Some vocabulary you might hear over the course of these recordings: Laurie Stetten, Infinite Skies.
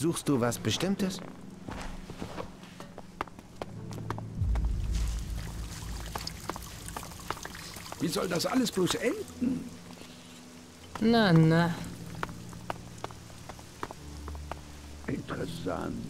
Suchst du was Bestimmtes? Wie soll das alles bloß enden? Na, na. Interessant.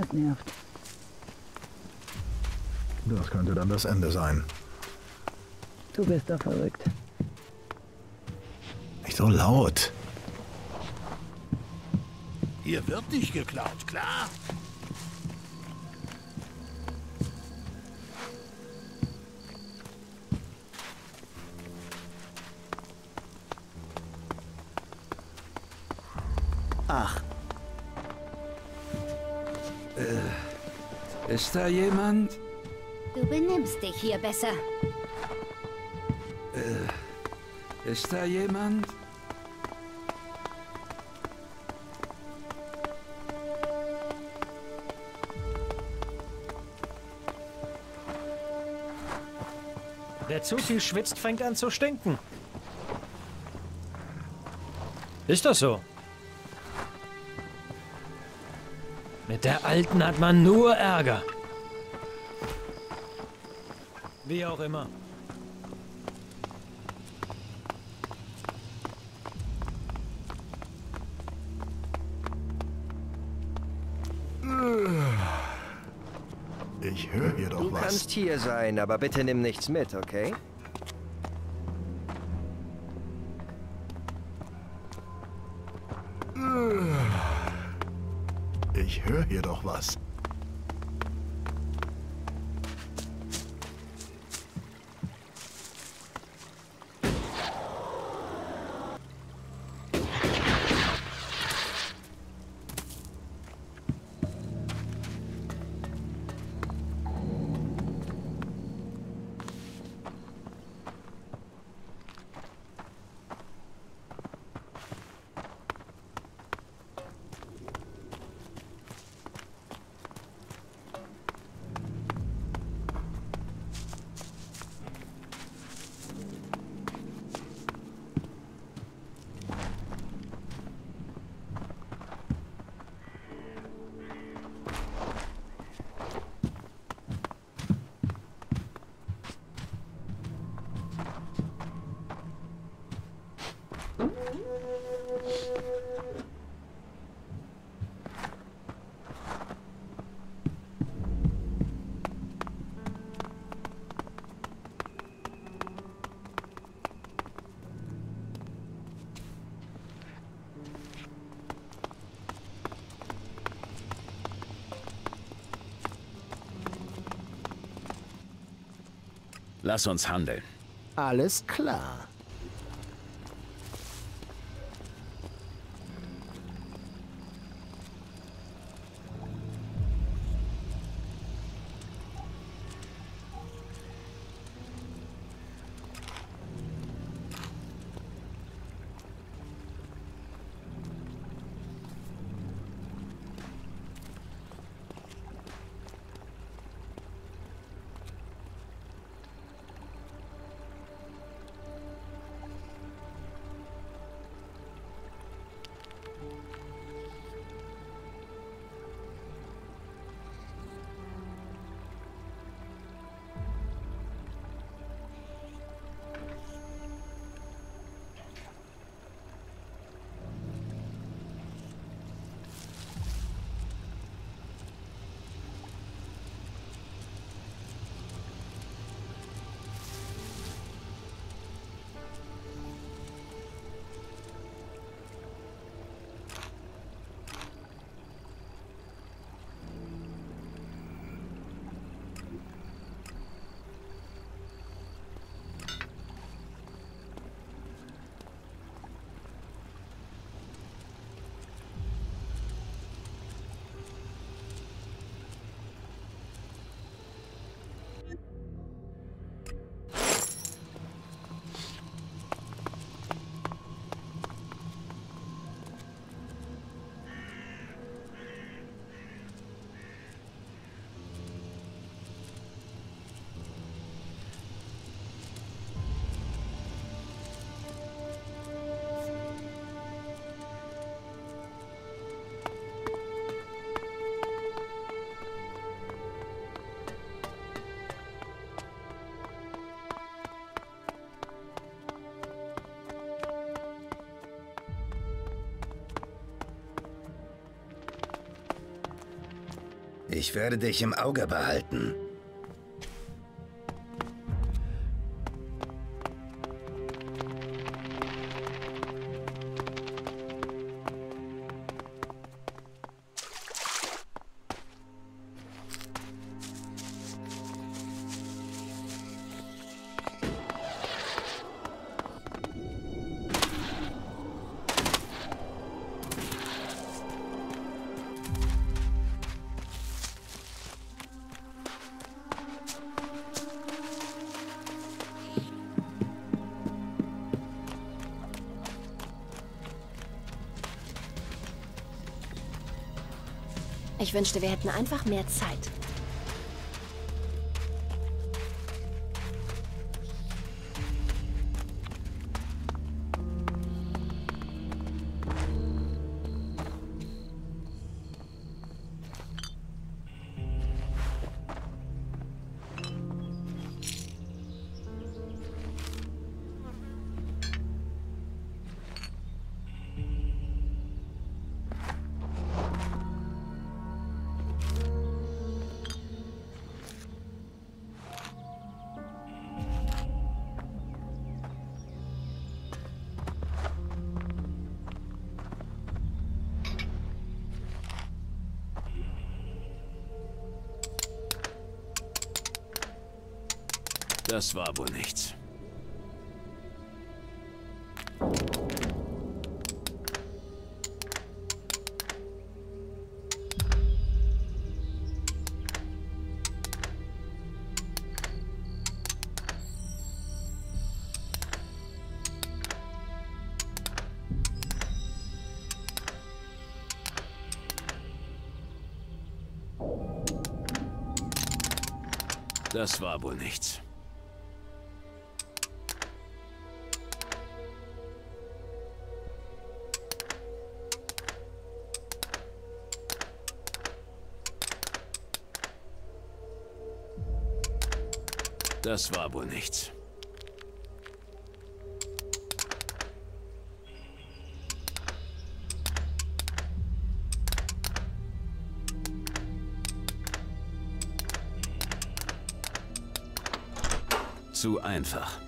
Das nervt. Das könnte dann das Ende sein. Du bist doch verrückt. Nicht so laut. Hier wird nicht geklaut, klar? Ach. Ist da jemand? Du benimmst dich hier besser. Ist da jemand? Wer zu viel schwitzt, fängt an zu stinken. Ist das so? Mit der Alten hat man nur Ärger. Wie auch immer. Ich höre hier doch was. Du kannst hier sein, aber bitte nimm nichts mit, okay? Ich höre hier doch was. Lass uns handeln. Alles klar. Ich werde dich im Auge behalten. Ich wünschte, wir hätten einfach mehr Zeit. Das war wohl nichts. Das war wohl nichts. Das war wohl nichts. Zu einfach.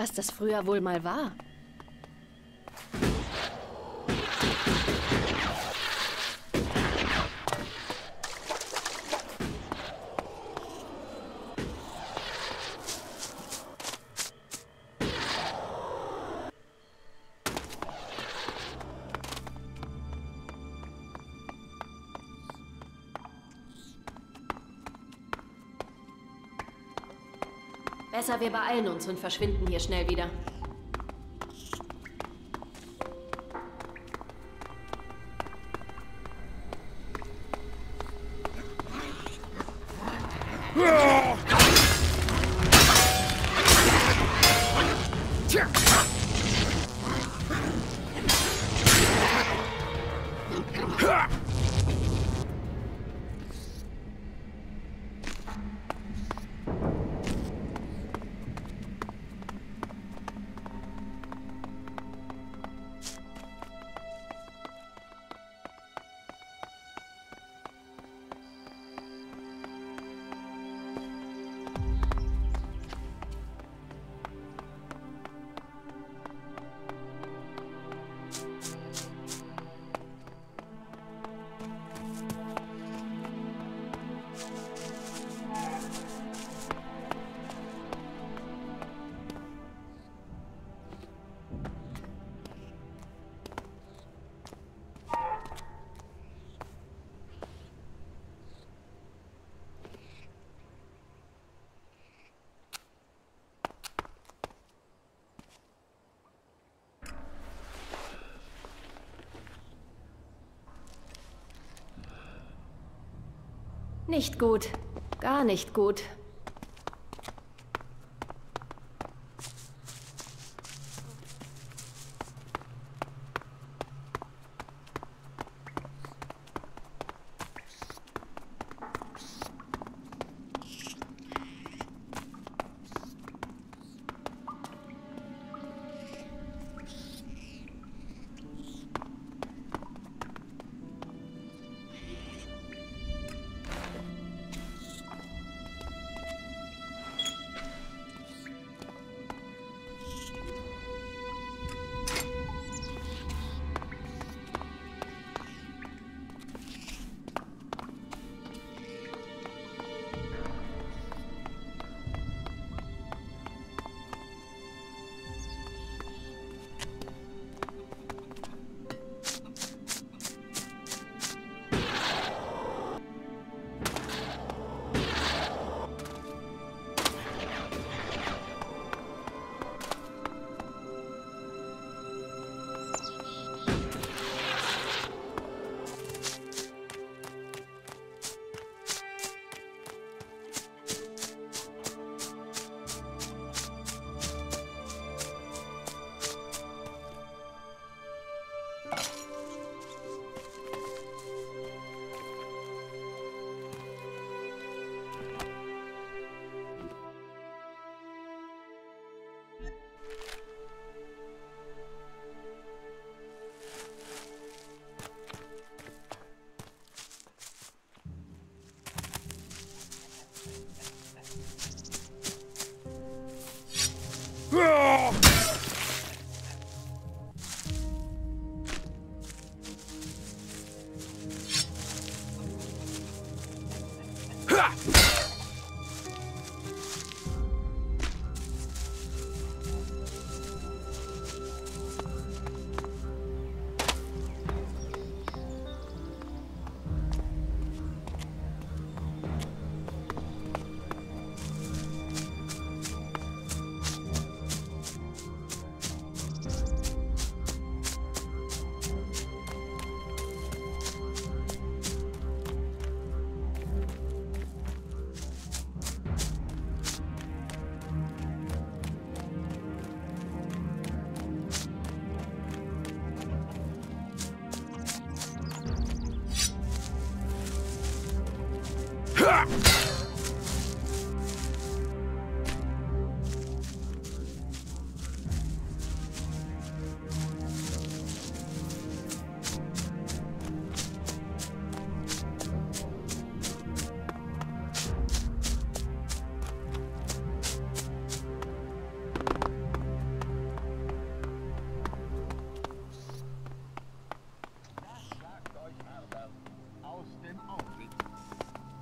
was das früher wohl mal war. Besser, wir beeilen uns und verschwinden hier schnell wieder. Nicht gut. Gar nicht gut.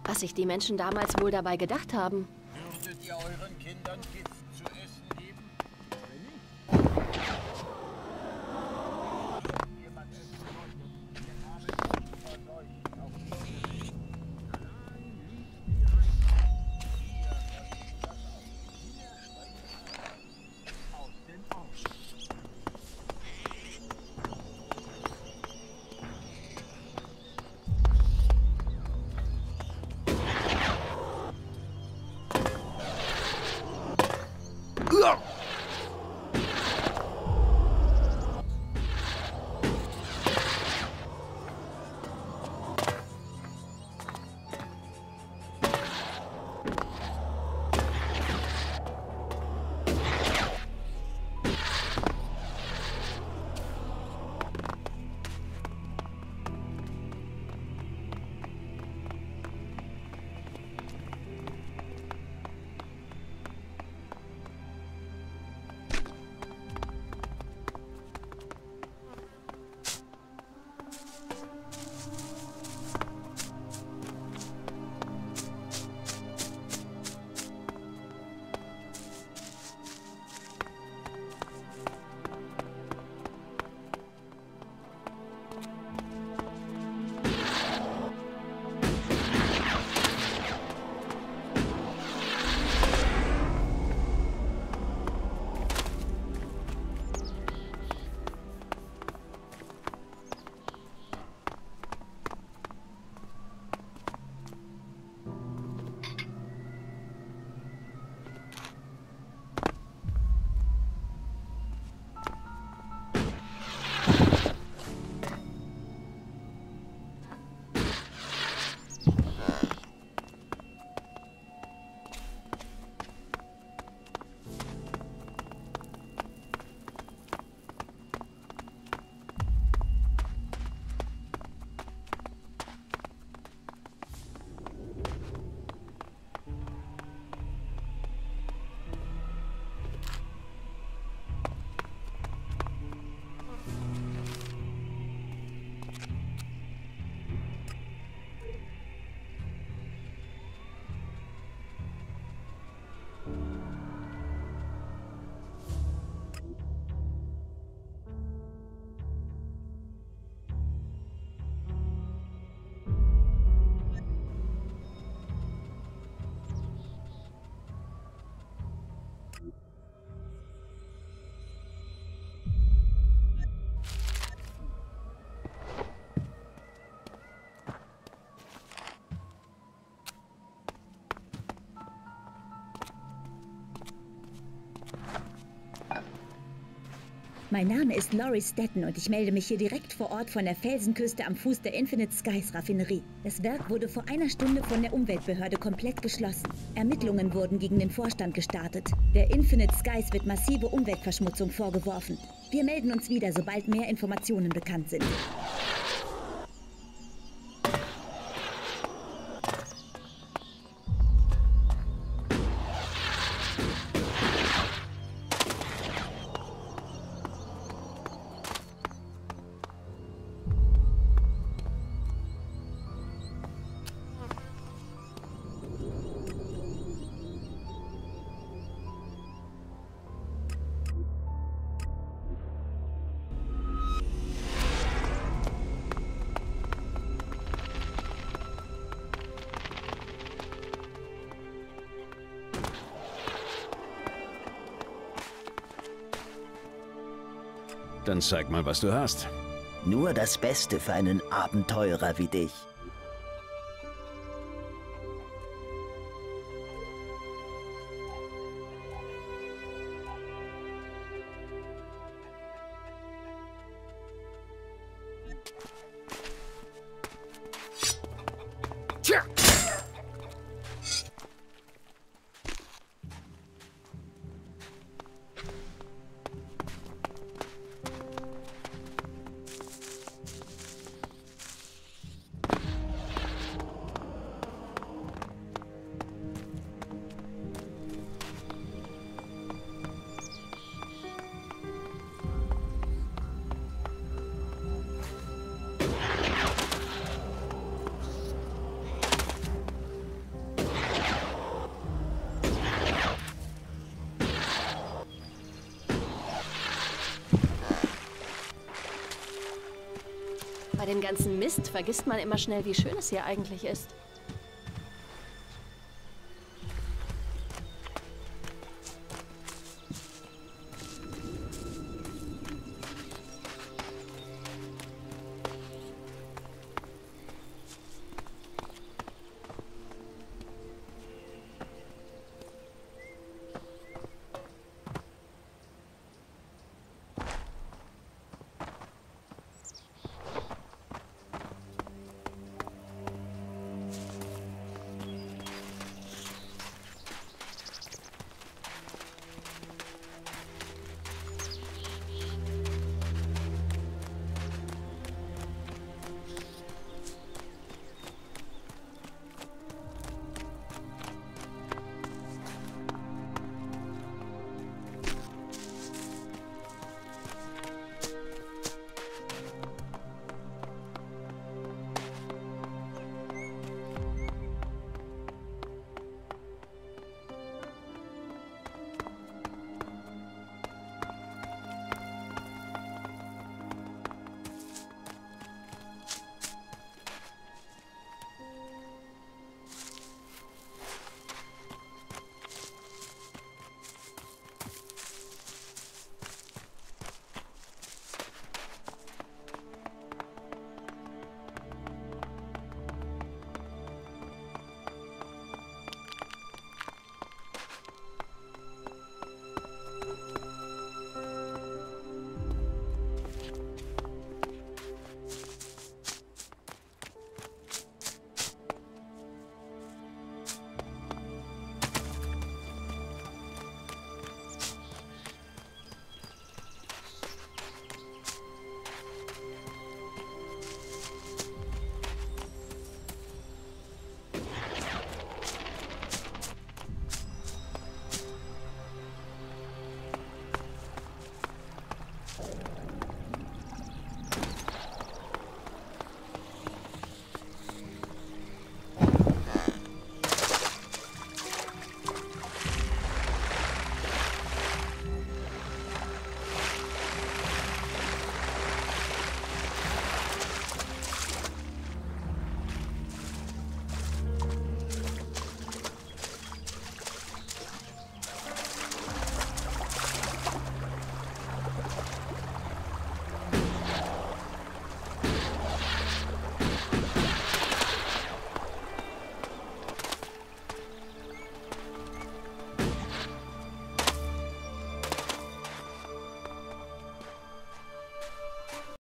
Was sich die Menschen damals wohl dabei gedacht haben. Würdet ihr euren Kindern Kissen zu essen geben? Mein Name ist Laurie Stetten und ich melde mich hier direkt vor Ort von der Felsenküste am Fuß der Infinite Skies Raffinerie. Das Werk wurde vor einer Stunde von der Umweltbehörde komplett geschlossen. Ermittlungen wurden gegen den Vorstand gestartet. Der Infinite Skies wird massive Umweltverschmutzung vorgeworfen. Wir melden uns wieder, sobald mehr Informationen bekannt sind. Dann zeig mal, was du hast. Nur das Beste für einen Abenteurer wie dich. Bei dem ganzen Mist vergisst man immer schnell, wie schön es hier eigentlich ist.